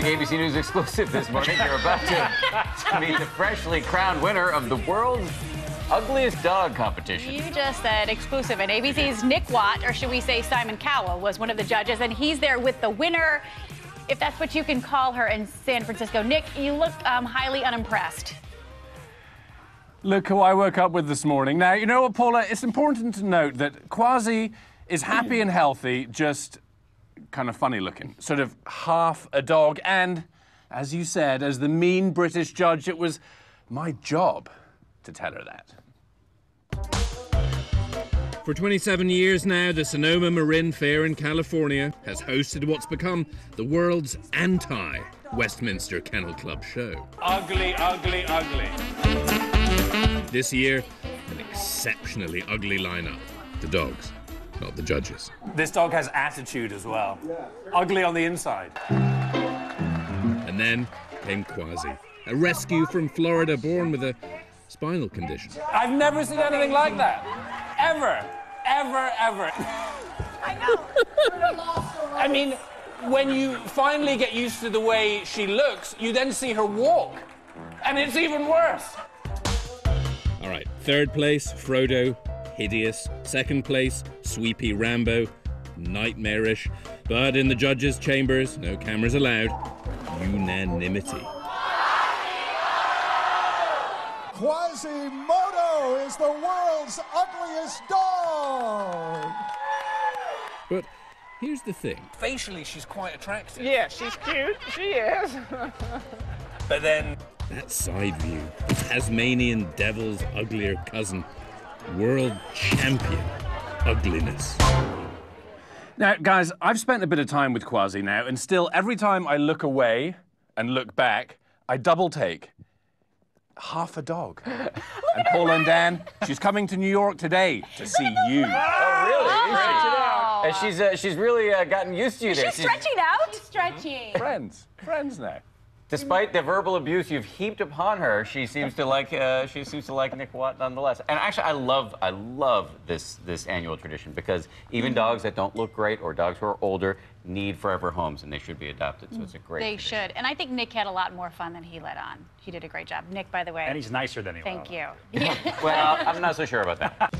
big ABC News exclusive this morning. You're about to meet the freshly crowned winner of the world's ugliest dog competition. You just said exclusive, and ABC's Nick Watt, or should we say Simon Cowell, was one of the judges, and he's there with the winner, if that's what you can call her, in San Francisco. Nick, you look highly unimpressed. Look who I woke up with this morning. Now, you know what, Paula? It's important to note that Quasi is happy and healthy, just kind of funny looking. Sort of half a dog. And, as you said, as the mean British judge, it was my job to tell her that. For 27 years now, the Sonoma Marin Fair in California has hosted what's become the world's anti-Westminster Kennel Club show. Ugly, ugly, ugly. This year, an exceptionally ugly lineup. The dogs, not the judges. This dog has attitude as well. Yeah. Ugly on the inside. And then came Quasi, a rescue from Florida born with a spinal condition. I've never seen anything like that. Ever. Ever, ever. I know. I mean, when you finally get used to the way she looks, you then see her walk. And it's even worse. All right, third place, Frodo, hideous. Second place, Sweepy Rambo, nightmarish. But in the judges' chambers, no cameras allowed, unanimity. Quasimodo is the world's ugliest dog! But here's the thing. Facially, she's quite attractive. Yeah, she's cute. She is. But then... that side view, the Tasmanian devil's uglier cousin, world champion ugliness. Now, guys, I've spent a bit of time with Quasi now, and still, every time I look away and look back, I double-take half a dog. And Paula and Dan, she's coming to New York today to see you. Oh, really? Oh. And she's really gotten used to you there. She's stretching out? She's stretching. Friends now. Despite the verbal abuse you've heaped upon her, she seems to like Nick Watt nonetheless. And actually, I love this annual tradition, because even dogs that don't look great or dogs who are older need forever homes, and they should be adopted. So it's a great tradition. They should. And I think Nick had a lot more fun than he let on. He did a great job, Nick, by the way. And he's nicer than he was. Thank you. Well, I'm not so sure about that.